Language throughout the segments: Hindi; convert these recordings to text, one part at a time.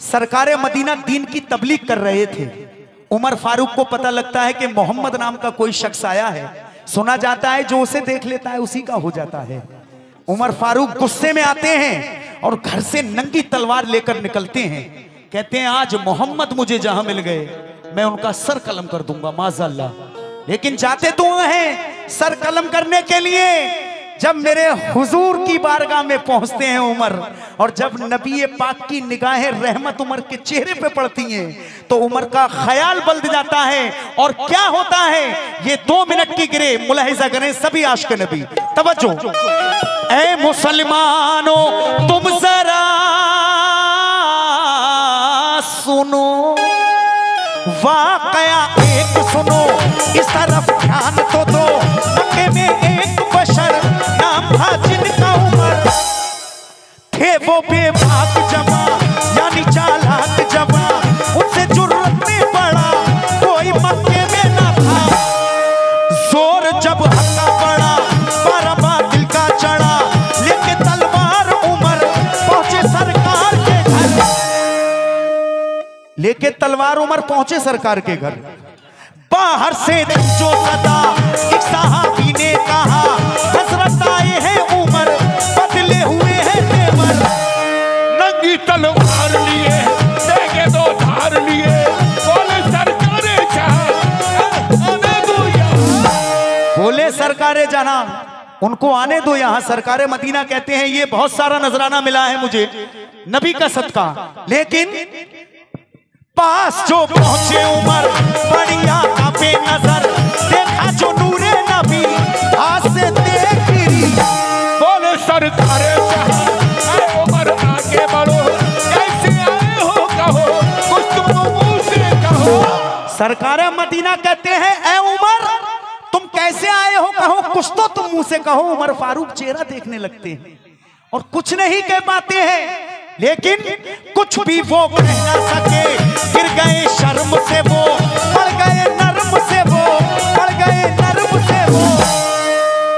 सरकारे मदीना दीन की तबलीग कर रहे थे। उमर फारूक को पता लगता है कि मोहम्मद नाम का कोई शख्स आया है। सुना जाता है जो उसे देख लेता है उसी का हो जाता है। उमर फारूक गुस्से में आते हैं और घर से नंगी तलवार लेकर निकलते हैं। कहते हैं आज मोहम्मद मुझे जहां मिल गए मैं उनका सर कलम कर दूंगा माज़ाल्लाह। लेकिन जाते तो वहां हैं सर कलम करने के लिए। जब मेरे हुजूर की बारगाह में पहुंचते हैं उमर, और जब नबी पाक की निगाहें रहमत उमर के चेहरे पे पड़ती हैं तो उमर का ख्याल बल्द जाता है। और क्या होता है ये 2 मिनट की गिरे मुलाहिजा करें सभी आशिक नबी। तवज्जो, ऐ मुसलमानों तुम जरा सुनो, वाकया एक सुनो, इस तरफ ध्यान तो दो। मक्के में एक बशर नाम था जिनका उमर, थे वो बेबाक जमा यानी चालाक जमा, उनसे जुर्रत में बड़ा कोई मक्के में ना था। जोर जब हल्का पड़ा बारबा दिल का चढ़ा, लेके तलवार उमर पहुंचे सरकार के घर, लेके तलवार उमर पहुंचे सरकार के घर। बाहर से जो सदा एक सहाबी ने कहा, हसरत आए हैं उमर बदले हुए हैं तेवर। नंगी तलवार लिए देखे दो धार लिए, बोले सरकारे जहां आने दो यहां, बोले सरकारे जहां उनको आने दो यहां। सरकारे मदीना कहते हैं ये बहुत सारा नजराना मिला है मुझे नबी का सदका, लेकिन पास जो पहुंचे उमर बढ़िया का बेनजर, देखा जो नूरे नबी आज से देख गिरी, बोले सरकारे जहां उमर आगे बढ़ो, कैसे आए हो कहो कुछ तुम मुंह से कहो। सरकारे मदीना कहते हैं ऐ उमर तुम कैसे आए हो कहो कुछ तो तुम मुंह से कहो। उमर फारूक चेहरा देखने लगते हैं और कुछ नहीं कह पाते हैं, लेकिन कुछ भी वो कह ना सके। गिर गए शर्म से वो, पड़ गए नर्म से वो, पड़ गए नर्म से वो,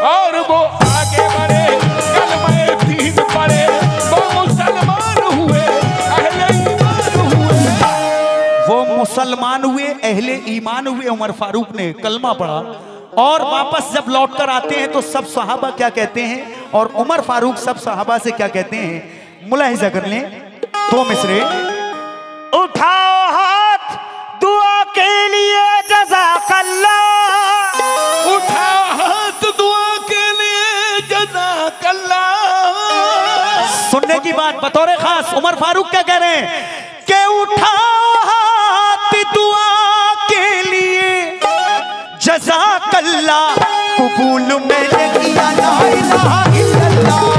और वो आगे बढ़े कलमे दीन पढ़े, वो मुसलमान हुए अहले ईमान हुए, वो मुसलमान हुए अहले ईमान हुए। उमर फारूक ने कलमा पढ़ा और वापस जब लौट कर आते हैं तो सब सहाबा क्या कहते हैं और उमर फारूक सब सहाबा से क्या कहते हैं मुलाहिजा कर लें। तो मिसरे उठाओ हाथ दुआ के लिए जज़ाकल्लाह, उठाओ हाथ दुआ के लिए जज़ाकल्लाह। सुनने की बात, बतौर खास उमर फारूक क्या कह रहे हैं कि उठाओ हाथ दुआ के लिए जज़ाकल्लाह, कबूल में ले किया ला इलाहा इल्लल्लाह।